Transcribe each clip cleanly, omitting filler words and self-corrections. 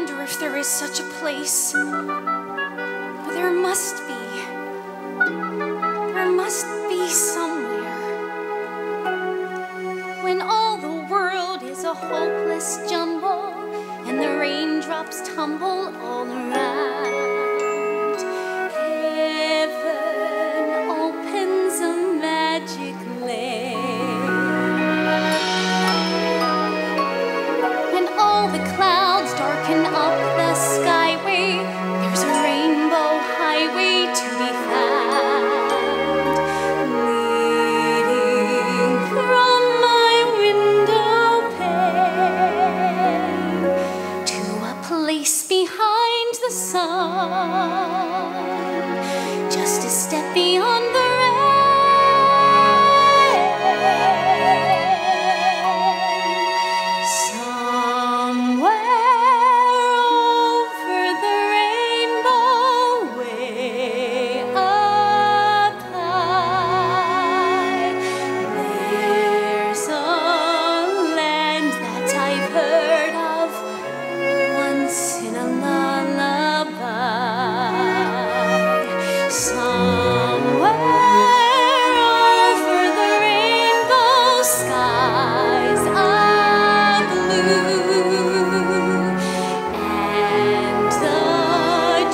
wonder if there is such a place. But there must be. There must be somewhere. When all the world is a hopeless jumble and the raindrops tumble all around, heaven opens a magic land. When all the clouds darken up the skyway, there's a rainbow highway to be found. Just a step beyond the rain, somewhere over the rainbow, way up high, there's a land that I've heard of once in a lullaby. Somewhere over the rainbow, skies are blue, and the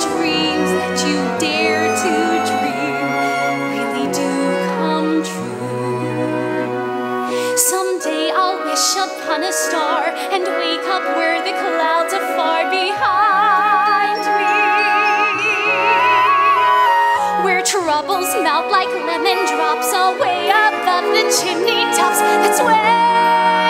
dreams that you dare to dream really do come true. Someday I'll wish upon a star and wake up where the clouds are far behind me, where troubles melt like lemon drops away above the chimney tops. That's where